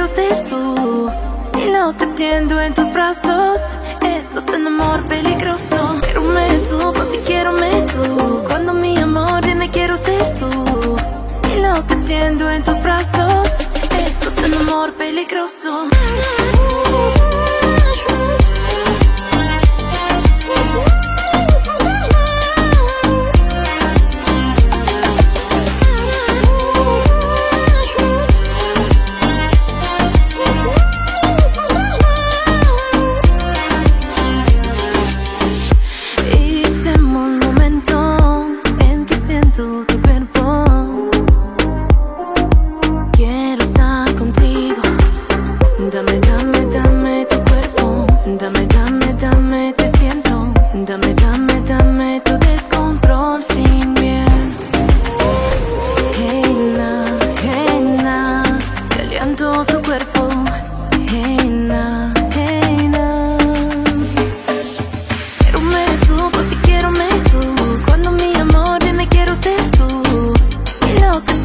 quiero ser tú y lo que tiendo en tus brazos. Esto es un amor peligroso. Quérame tú, papi, quérame tú. Cuando mi amor dime quiero ser tú y lo que tiendo en tus brazos. Esto es un amor peligroso.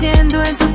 En tus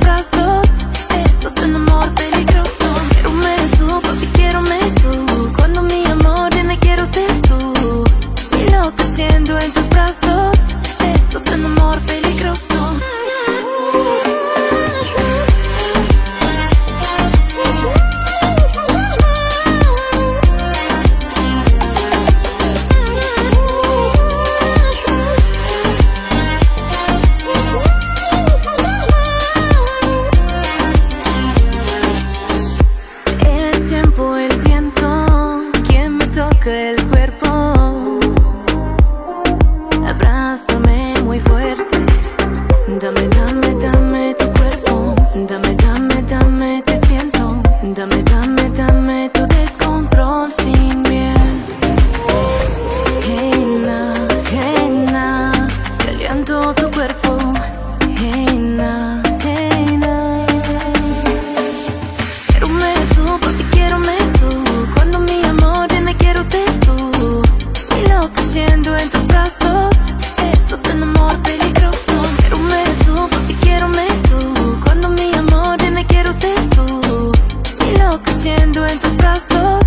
brazos,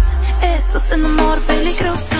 esto es un amor peligroso.